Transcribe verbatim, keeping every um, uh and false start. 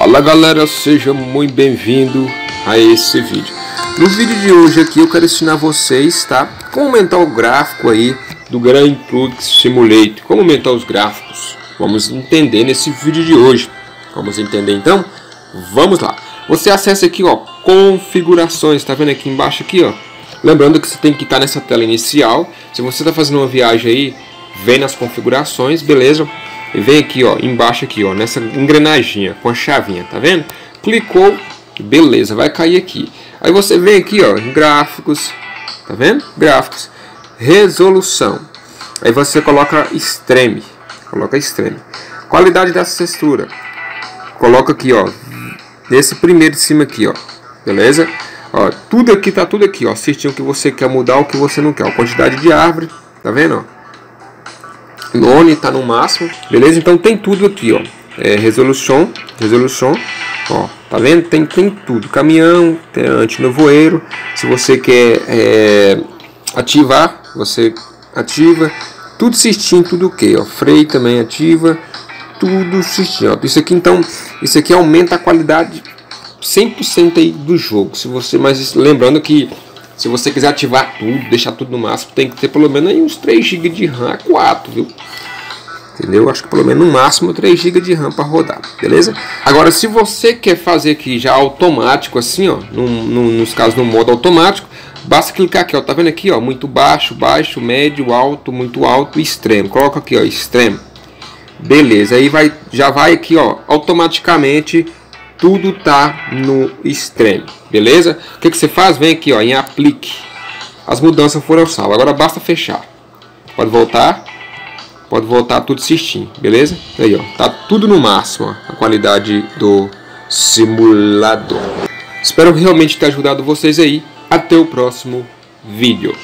Fala galera, seja muito bem-vindo a esse vídeo. No vídeo de hoje aqui eu quero ensinar vocês, tá, como aumentar o gráfico aí do Grand Truck Simulator. Como aumentar os gráficos? Vamos entender nesse vídeo de hoje. Vamos entender então? Vamos lá. Você acessa aqui, ó, configurações, tá vendo aqui embaixo aqui, ó. Lembrando que você tem que estar nessa tela inicial. Se você tá fazendo uma viagem aí, vem nas configurações, beleza? E vem aqui, ó, embaixo aqui, ó, nessa engrenaginha com a chavinha, tá vendo? Clicou, beleza, vai cair aqui. Aí você vem aqui, ó, em gráficos, tá vendo? Gráficos, resolução. Aí você coloca extreme, coloca extreme. Qualidade dessa textura, coloca aqui, ó, nesse primeiro de cima aqui, ó, beleza? Ó, tudo aqui, tá tudo aqui, ó, certinho o que você quer mudar, o que você não quer, ó, quantidade de árvore, tá vendo, ó? Lone tá no máximo, beleza? Então tem tudo aqui, ó. É, resolução, resolução, ó. Tá vendo? Tem, tem tudo. Caminhão, tem antinovoeiro. Se você quer é, ativar, você ativa. Tudo certinho, tudo o que, ó. Freio também ativa. Tudo certinho, ó. Isso aqui então, isso aqui aumenta a qualidade cem por cento aí do jogo. Se você, mas lembrando que se você quiser ativar tudo, deixar tudo no máximo, tem que ter pelo menos aí uns três gigas de RAM, quatro, viu? Entendeu? Acho que pelo menos no máximo três gigas de RAM para rodar, beleza? Agora, se você quer fazer aqui já automático, assim, ó, no, no, nos casos no modo automático, basta clicar aqui, ó, tá vendo aqui, ó, muito baixo, baixo, médio, alto, muito alto, extremo. Coloca aqui, ó, extremo. Beleza, aí vai, já vai aqui, ó, automaticamente. Tudo tá no extremo, beleza? O que, que você faz? Vem aqui, ó, em aplique. As mudanças foram salvas. Agora basta fechar. Pode voltar. Pode voltar tudo certinho, beleza? Aí, ó, tá tudo no máximo, ó, a qualidade do simulador. Espero realmente ter ajudado vocês aí. Até o próximo vídeo.